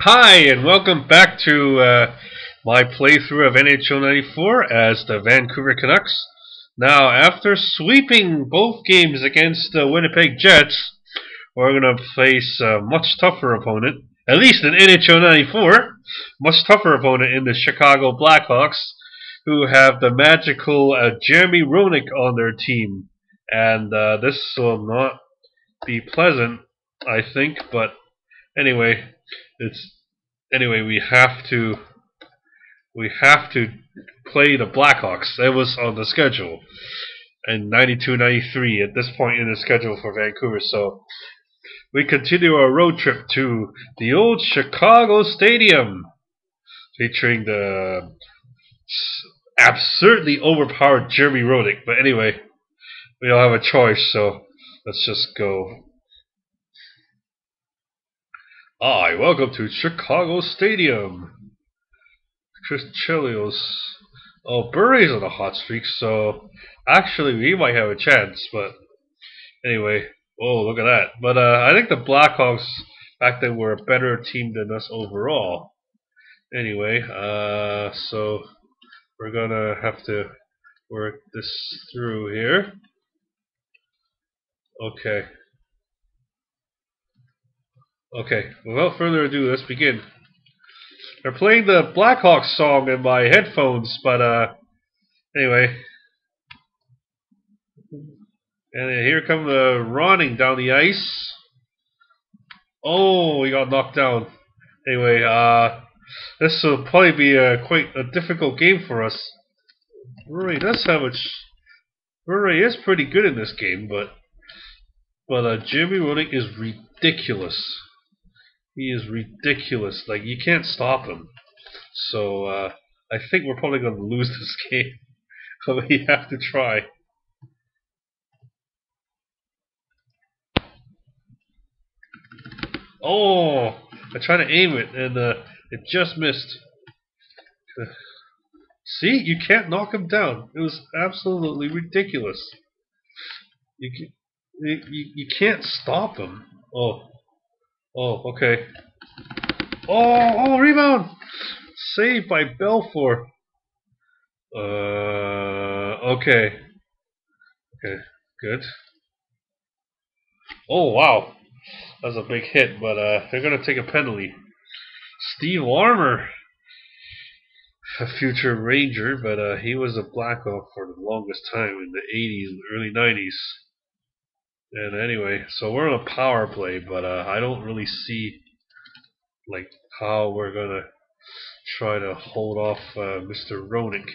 Hi, and welcome back to my playthrough of NHL 94 as the Vancouver Canucks. Now, after sweeping both games against the Winnipeg Jets, we're going to face a much tougher opponent, at least in NHL 94, much tougher opponent in the Chicago Blackhawks, who have the magical Jeremy Roenick on their team. And this will not be pleasant, I think, but anyway... we have to play the Blackhawks. It was on the schedule in 92-93 at this point in the schedule for Vancouver. So we continue our road trip to the old Chicago Stadium, featuring the absurdly overpowered Jeremy Roenick. But anyway, we don't have a choice, so let's just go. Hi, welcome to Chicago Stadium. Chris Chelios. Oh, Bure's on a hot streak, so actually we might have a chance, but anyway, oh, look at that. But I think the Blackhawks back then were a better team than us overall. Anyway, so we're gonna have to work this through here. Okay. Okay, without further ado, let's begin. They're playing the Blackhawks song in my headphones, but anyway. And here come the Ronning down the ice. Oh, he got knocked down. Anyway, this will probably be quite a difficult game for us. Rory does have a... Rory is pretty good in this game, but Jeremy Roenick is ridiculous. He is ridiculous. Like, you can't stop him. So, I think we're probably going to lose this game. But we have to try. Oh! I tried to aim it, and it just missed. See? You can't knock him down. It was absolutely ridiculous. You can't stop him. Oh. Oh, okay. Oh, rebound! Saved by Belfour. Okay. Okay, good. Oh, wow. That's a big hit, but they're going to take a penalty. Steve Larmer, a future Ranger, but he was a Blackhawk for the longest time in the 80s and early 90s. And anyway, so we're on a power play, but I don't really see like how we're gonna try to hold off Mr. Roenick.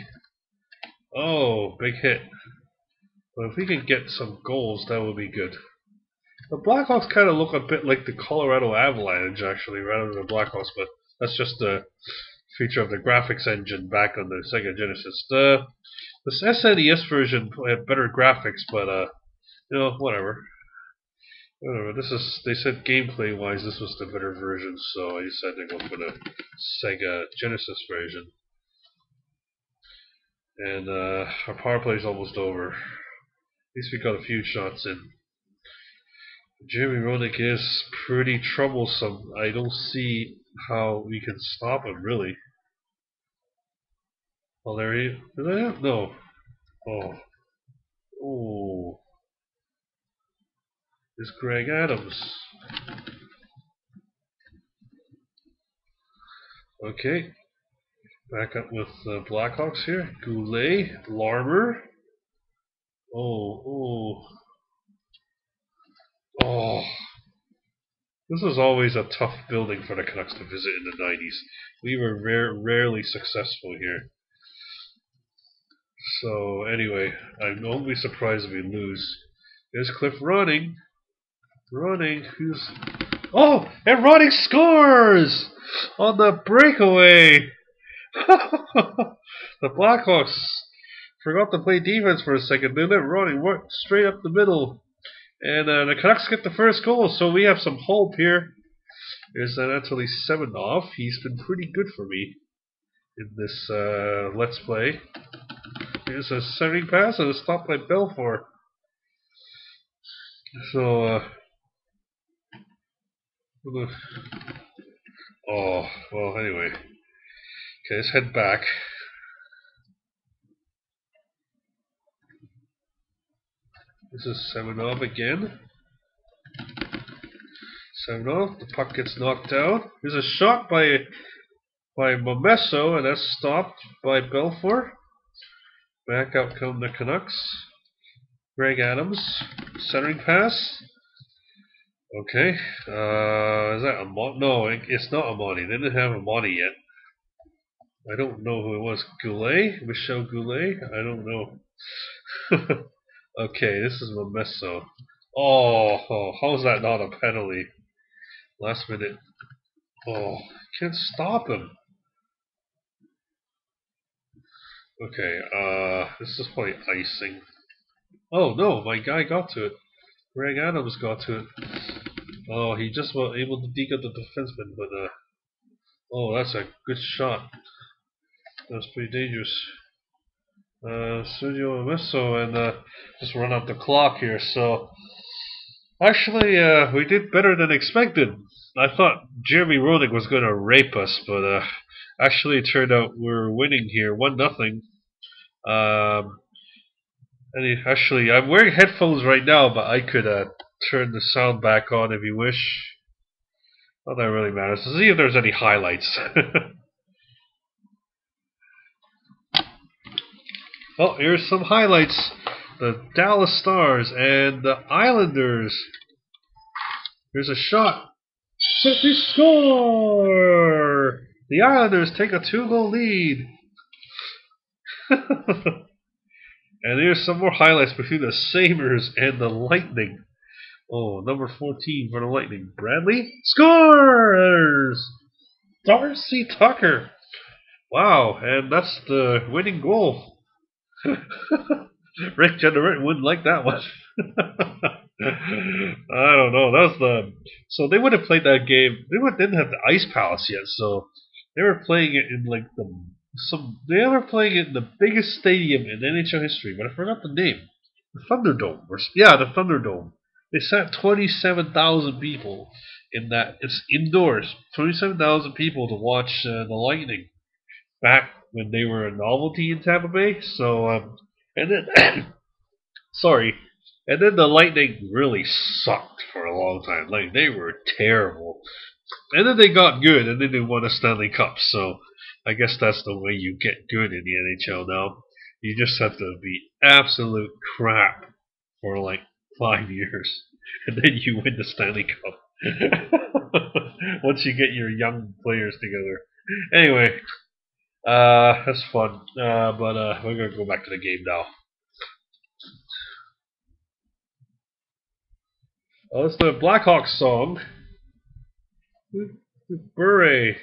Oh, big hit! But if we can get some goals, that would be good. The Blackhawks kind of look a bit like the Colorado Avalanche, actually, rather than the Blackhawks. But that's just the feature of the graphics engine back on the Sega Genesis. This SNES version had better graphics, but you know, whatever. This is, they said gameplay wise this was the better version, so I decided to go for the Sega Genesis version. And our power play is almost over. At least we got a few shots in. Jeremy Roenick is pretty troublesome. I don't see how we can stop him, really. Oh, there he is. No. Oh. Oh. Is Greg Adams. Okay. Back up with the Blackhawks here. Goulet, Larmer. Oh, oh. Oh. This was always a tough building for the Canucks to visit in the 90s. We were rarely successful here. So, anyway, I'm only surprised if we lose. There's Cliff Ronning. Ronning, who's... Oh! And Ronning scores! On the breakaway! The Blackhawks forgot to play defense for a second. They let Ronning work straight up the middle. And the Canucks get the first goal, so we have some hope here. There's Anatoly Semenov. He's been pretty good for me in this Let's Play. There's a centering pass and a stop by Belfour. So, Oh, well, anyway. Okay, let's head back. This is Semenov again. Semenov, the puck gets knocked down. There's a shot by Momesso, and that's stopped by Belfour. Back out come the Canucks. Greg Adams, centering pass. Okay, is that Amati? No, it's not Amati. They didn't have Amati yet. I don't know who it was. Goulet? Michel Goulet? I don't know. Okay, this is Momesso. Oh, how is that not a penalty? Last minute. Oh, can't stop him. Okay, this is probably icing. Oh no, my guy got to it. Greg Adams got to it. Oh, he just was able to dig up the defenseman, but oh, that's a good shot. That was pretty dangerous. Sergio Momesso, and just run out the clock here. So actually, we did better than expected. I thought Jeremy Roenick was going to rape us, but actually, it turned out we're winning here, 1-0. And actually, I'm wearing headphones right now, but I could turn the sound back on if you wish. Not that really matters. Let's see if there's any highlights. Well, here's some highlights. The Dallas Stars and the Islanders. Here's a shot. Set, they score! The Islanders take a 2-goal lead. And here's some more highlights between the Sabres and the Lightning. Oh, number 14 for the Lightning. Bradley scores! Darcy Tucker. Wow, and that's the winning goal. Rick Jenneret wouldn't like that one. I don't know. That was the... So they would have played that game. They didn't have the Ice Palace yet, so they were playing it in like the... they are playing in the biggest stadium in NHL history, but I forgot the name. The Thunderdome. Yeah, the Thunderdome. They sat 27,000 people in that. It's indoors. 27,000 people to watch the Lightning back when they were a novelty in Tampa Bay. So, and then, sorry, and then the Lightning really sucked for a long time. Like, they were terrible. And then they got good, and then they won a Stanley Cup, so... I guess that's the way you get good in the NHL now. You just have to be absolute crap for like 5 years, and then you win the Stanley Cup. Once you get your young players together. Anyway, that's fun. But we're gonna go back to the game now. Oh, it's the Blackhawks song. Bure.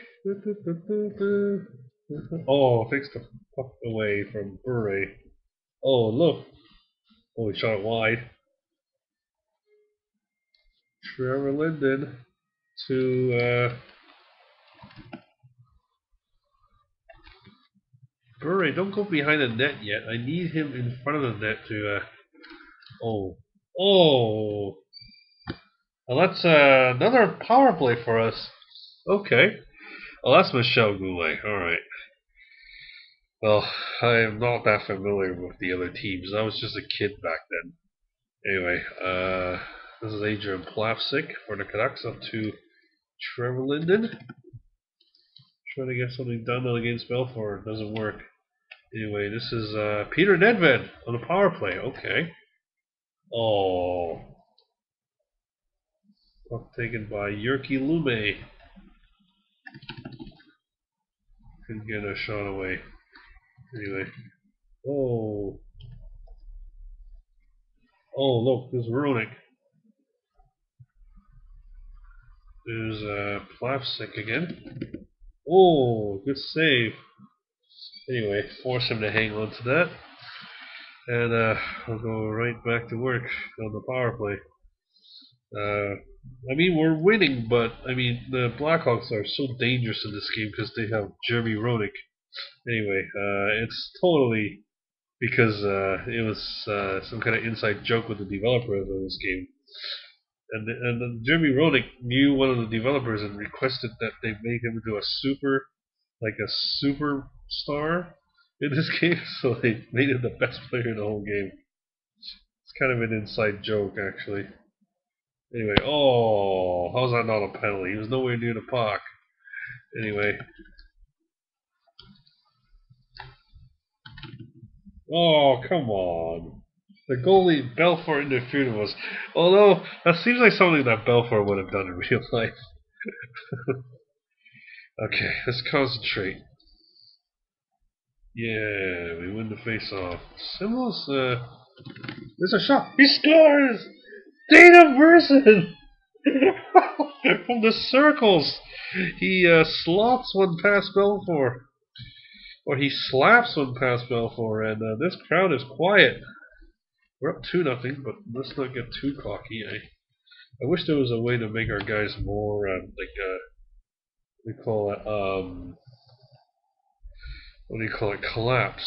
Oh, takes the puck away from Bure. Oh, look. Oh, he shot it wide. Trevor Linden to Bure, don't go behind the net yet. I need him in front of the net to Oh. Well, that's another power play for us. Okay. Oh, that's Michel Goulet. Alright. Well, I am not that familiar with the other teams. I was just a kid back then. Anyway, this is Adrian Plapsic for the Canucks up to Trevor Linden. Trying to get something done against Belfour. It doesn't work. Anyway, this is Peter Nedved on the power play. Okay. Oh. Puck taken by Jyrki Lume. Couldn't get a shot away. Anyway. Oh. Oh, look, there's Roenick. There's Plapsic again. Oh, good save. Anyway, force him to hang on to that. And we'll go right back to work on the power play. I mean, we're winning, but I mean, the Blackhawks are so dangerous in this game because they have Jeremy Roenick. Anyway, it's totally because it was some kind of inside joke with the developer of this game. And Jeremy Roenick knew one of the developers and requested that they make him into a super star in this game, so they made him the best player in the whole game. It's kind of an inside joke, actually. Anyway, oh, how's that not a penalty? He was nowhere near the puck. Anyway. Oh, come on. The goalie Belfour interfered with us. Although, that seems like something that Belfour would have done in real life. Okay, let's concentrate. Yeah, we win the face-off. Symbols, there's a shot. He scores! Dana Merson! From the circles! He slots one past Belfour. Or he slaps one past Belfour, and this crowd is quiet. We're up 2-0, but let's not get too cocky, eh? I wish there was a way to make our guys more, what do you call it, collapse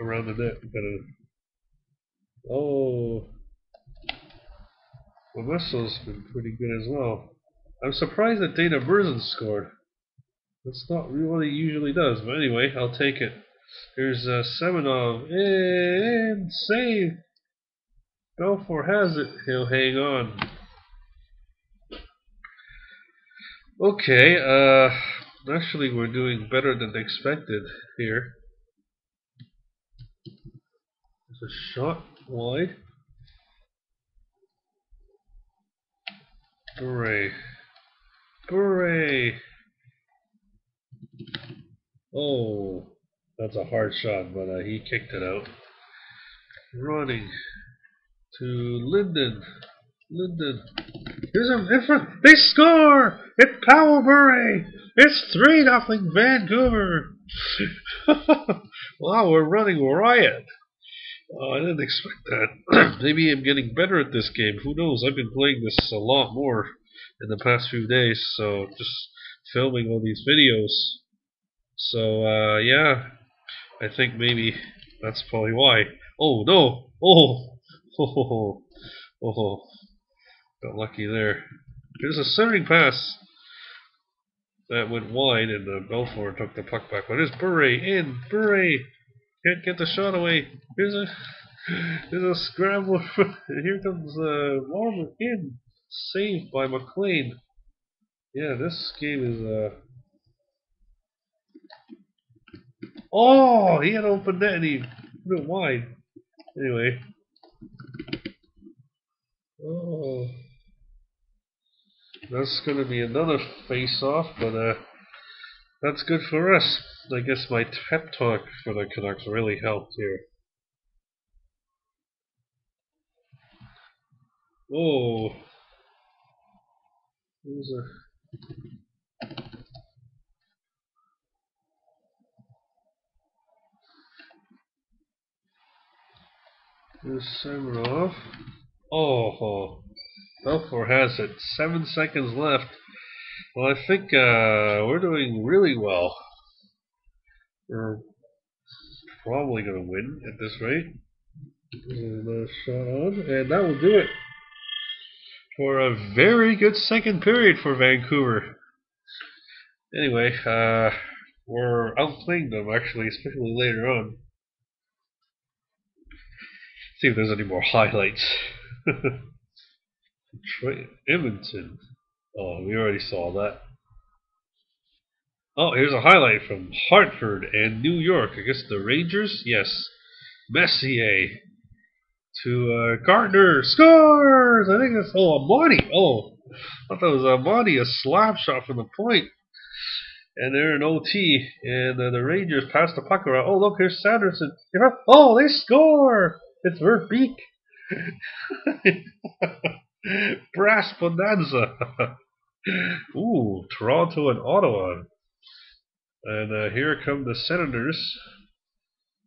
around the net. Oh, well, Momesso's been pretty good as well. I'm surprised that Dana Merson scored. That's not really what he usually does, but anyway, I'll take it. Here's Semenov, and save! Belfour has it, he'll hang on. Okay, actually we're doing better than expected here. There's a shot wide. Bure! Oh, that's a hard shot, but he kicked it out. Running to Linden. Here's him in front. They score! It's Pavel Bure! It's 3-0 Vancouver! Wow, we're running riot. Oh, I didn't expect that. Maybe I'm getting better at this game. Who knows? I've been playing this a lot more in the past few days, so just filming all these videos. So, yeah. I think maybe that's probably why. Oh no! Oh! Got lucky there. There's a serving pass that went wide, and Belfour took the puck back. But there's Bure! Can't get the shot away. There's a scramble. Here comes Larmer in, saved by McLean. Yeah, this game is Oh, he had opened that and he put it wide. Anyway. Oh. That's going to be another face-off, but that's good for us. I guess my pep talk for the Canucks really helped here. Oh. There's a... Here's Semenov. Oh, Belfour has it. 7 seconds left. Well, I think we're doing really well. We're probably going to win at this rate. Another shot on, and that will do it for a very good second period for Vancouver. Anyway, we're outplaying them actually, especially later on. See if there's any more highlights. Detroit, Edmonton. Oh, we already saw that. Oh, here's a highlight from Hartford and New York against the Rangers. Yes, Messier to Gardner scores. I think that's Amati. Oh, I thought that was Amati, a slap shot from the point. And they're in OT, and the Rangers pass the puck around. Oh, look, here's Sanderson. Oh, they score. It's Verbeek. Brass Bonanza. Ooh, Toronto and Ottawa. And here come the Senators.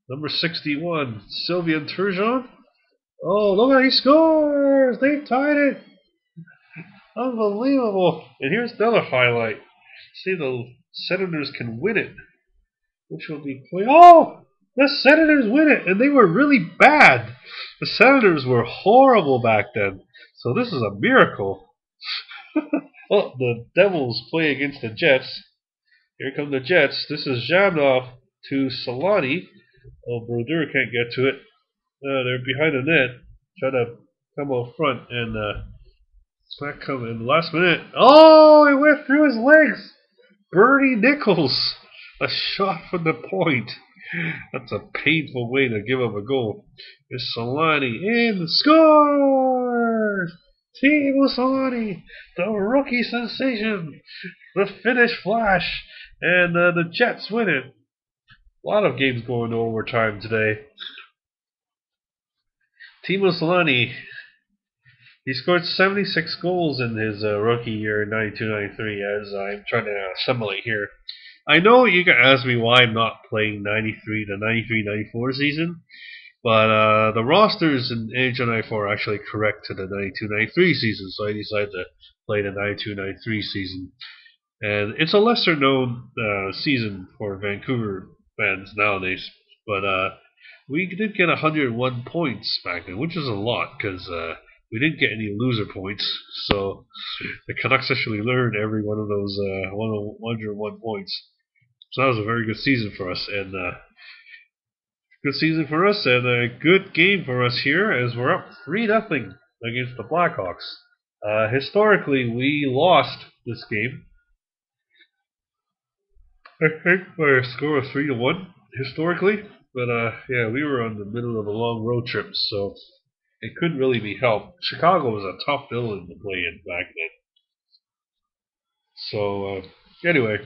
Number 61, Sylvain Turgeon. Oh, look at he scores! They tied it. Unbelievable. And here's the other highlight. See, the Senators can win it, which will be play. Oh! The Senators win it, and they were really bad. The Senators were horrible back then. So this is a miracle. Well, the Devils play against the Jets. Here come the Jets. This is Zhamnov to Solani. Oh, Brodeur can't get to it. They're behind the net. Try to come out front, and it's not coming in the last minute. Oh, it went through his legs. Bernie Nichols. A shot from the point. That's a painful way to give up a goal. It's Solani in the score! Teemu Solani, the rookie sensation, the Finnish Flash, and the Jets win it. A lot of games going to overtime today. Teemu Solani, he scored 76 goals in his rookie year in 92-93, as I'm trying to assimilate here. I know you can ask me why I'm not playing 93, the 93-94 season, but the rosters in NHL 94 are actually correct to the 92-93 season, so I decided to play the 92-93 season. And it's a lesser-known season for Vancouver fans nowadays, but we did get 101 points back then, which is a lot, because we didn't get any loser points, so the Canucks actually learned every one of those 101 points. So that was a very good season for us, and a good game for us here, as we're up 3-0 against the Blackhawks. Historically, we lost this game. I think by a score of 3-1 historically, but yeah, we were on the middle of a long road trip, so it couldn't really be helped. Chicago was a tough building to play in back then. So anyway,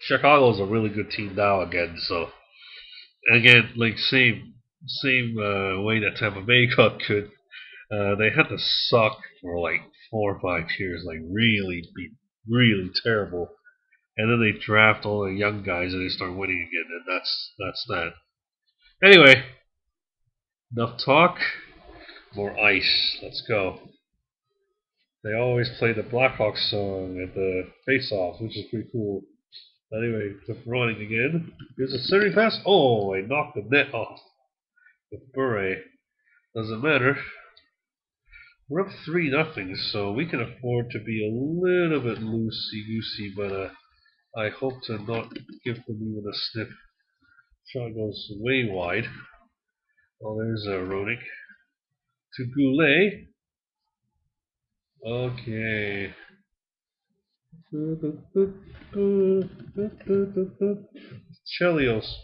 Chicago is a really good team now again. So again, like same way that Tampa Bay got good. They had to suck for like 4 or 5 years, like really terrible, and then they draft all the young guys and they start winning again, and that's that. Anyway, enough talk, more ice. Let's go. They always play the Blackhawks song at the face-off, which is pretty cool. Anyway, Cliff Ronning again. Here's a serving pass. Oh, I knocked the net off. With Bure. Doesn't matter. We're up 3-0, so we can afford to be a little bit loosey-goosey, but I hope to not give them even a snip. Shot goes way wide. Oh, there's Roenick. To Goulet. Okay. Chelios.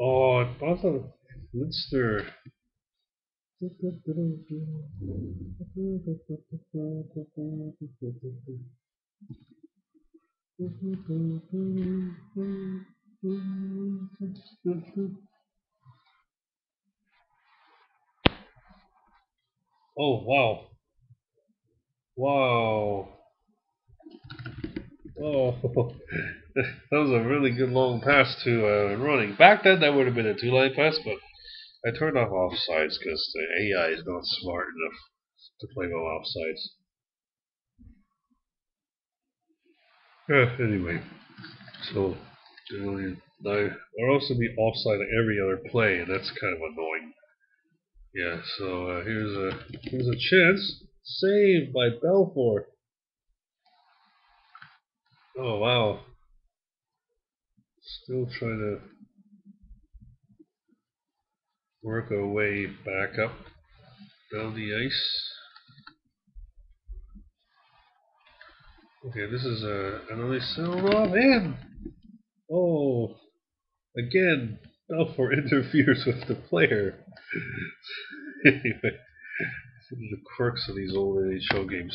Oh, it bought a Linster. Oh, wow. Wow. Oh, that was a really good long pass to Roenick. Back then, that would have been a two-line pass, but I turned off offsides because the AI is not smart enough to play no offsides. Anyway, so there'll also be offside at every other play, and that's kind of annoying. Yeah, so here's a chance. Saved by Belfour. Oh, wow. Still trying to work our way back up down the ice. Okay, this is Anatoly Semenov in. Oh, again, Belfour interferes with the player. Anyway, the quirks of these old NHL games.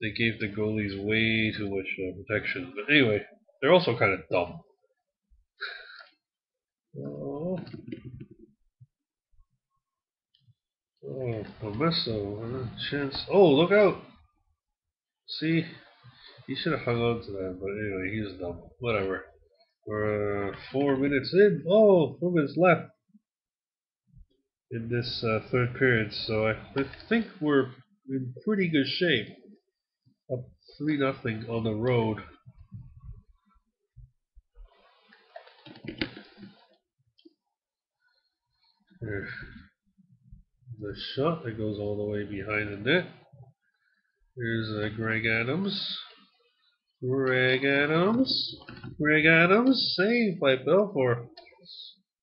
They gave the goalies way too much protection. But anyway, they're also kind of dumb. Oh, Momesso, a chance. Oh, look out! See. He should have hung on to that, but anyway, he's dumb. Whatever. We're 4 minutes in. Oh, 4 minutes left in this third period, so I think we're in pretty good shape. Up 3-0 on the road. There's the shot that goes all the way behind the net. There's Greg Adams. Greg Adams, saved by Belfour.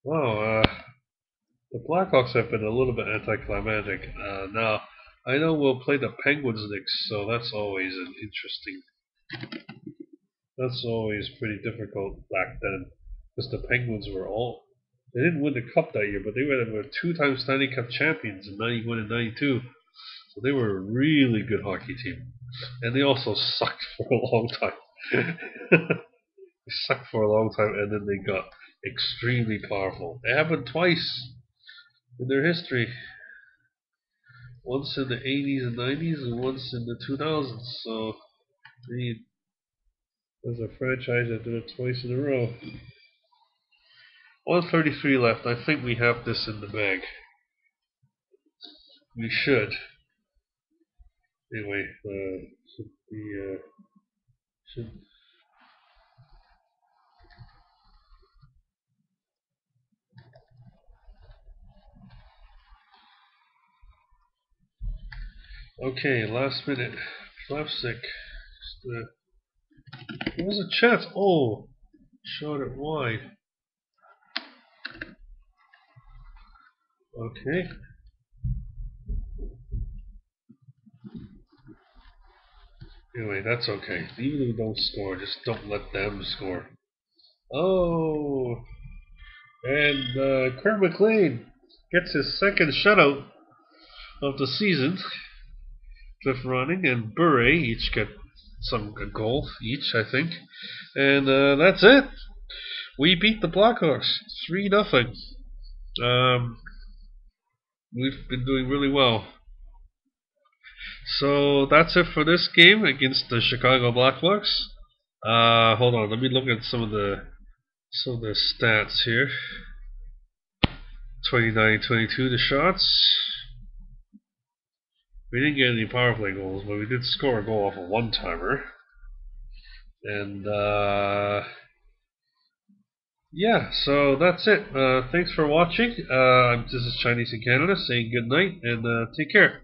Wow, the Blackhawks have been a little bit anticlimactic. Now, I know we'll play the Penguins next, so that's always an interesting... That's always pretty difficult back then, because the Penguins were all... They didn't win the Cup that year, but they were two-time Stanley Cup champions in 91 and 92. So they were a really good hockey team. And they also sucked for a long time. They sucked for a long time, and then they got extremely powerful. It happened twice in their history. Once in the 80s and 90s, and once in the 2000s. So there's a franchise that did it twice in a row. 133 left. I think we have this in the bag. We should. Anyway, should be. Okay, last minute. Plapsic. There was a chance. Oh, shot it wide. Okay. Anyway, that's okay. Even if we don't score, just don't let them score. Oh, and Kirk McLean gets his second shutout of the season. Cliff Ronning and Bure each get some goal each, I think, and that's it. We beat the Blackhawks 3-0. We've been doing really well. So that's it for this game against the Chicago Blackhawks. Hold on, let me look at some of the stats here. 29-22 the shots. We didn't get any power play goals, but we did score a goal off a one-timer. And yeah, so that's it. Thanks for watching. This is Chinese in Canada saying good night and take care.